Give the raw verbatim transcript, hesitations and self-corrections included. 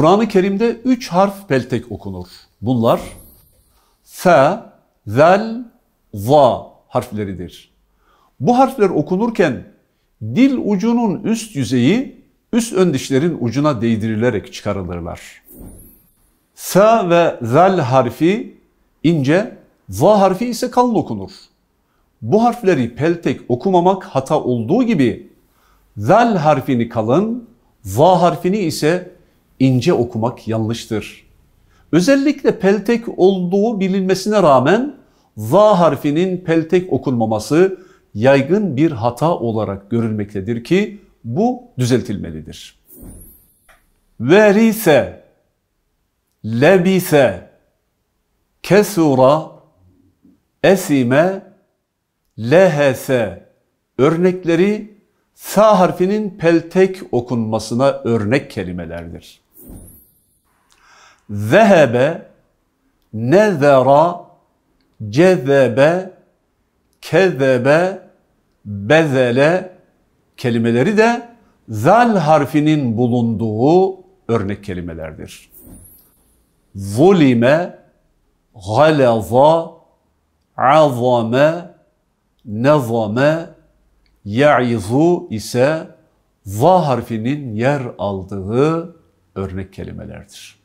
Kur'an-ı Kerim'de üç harf peltek okunur. Bunlar fe, zel, za harfleridir. Bu harfler okunurken dil ucunun üst yüzeyi üst ön dişlerin ucuna değdirilerek çıkarılırlar. Sa ve zal harfi ince, za harfi ise kalın okunur. Bu harfleri peltek okumamak hata olduğu gibi zal harfini kalın, za harfini ise ince okumak yanlıştır. Özellikle peltek olduğu bilinmesine rağmen za harfinin peltek okunmaması yaygın bir hata olarak görülmektedir ki bu düzeltilmelidir. Verise, lebise, kesura, esime, lehese örnekleri sa harfinin peltek okunmasına örnek kelimelerdir. Zehebe, nezera, cezebe, kezebe, bezele kelimeleri de zal harfinin bulunduğu örnek kelimelerdir. Zulime, galaza, azame, nezame, ya'izu ise za harfinin yer aldığı örnek kelimelerdir.